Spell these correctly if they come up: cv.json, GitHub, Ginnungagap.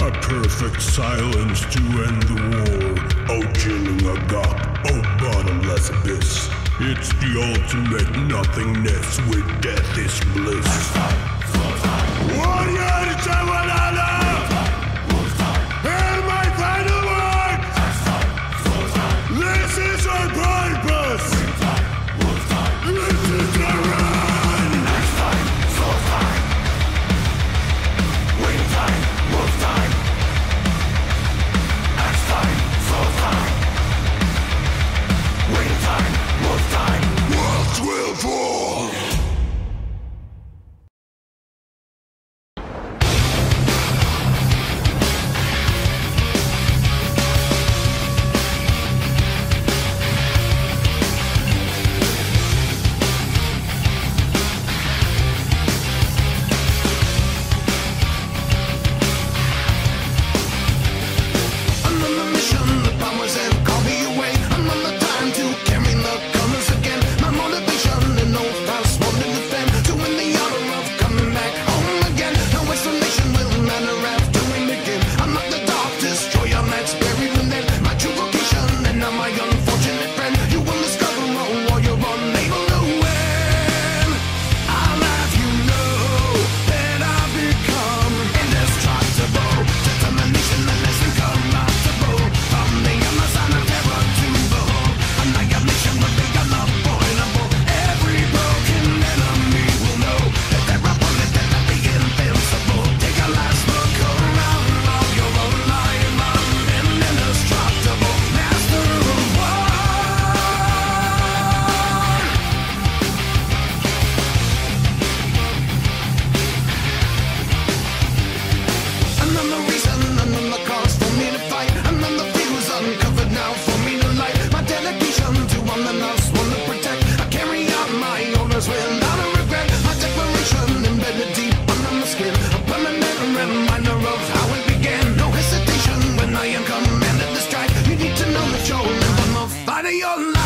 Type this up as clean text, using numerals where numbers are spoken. A perfect silence to end the war. Oh, Ginnungagap, oh, bottomless abyss. It's the ultimate nothingness where death is bliss. Warrior to one another! Hear my final words! This is our purpose! This is our run! Winter! Wolf time! Axe time! Soul time! Winter time! Wolf time! Worlds will fall! now for me to light my dedication to one that loves, one to protect. I carry out my honors without a regret. My declaration embedded deep under my skin, a permanent reminder of how it began. No hesitation when I am commanded to strike. You need to know that you're a member of fighting your life.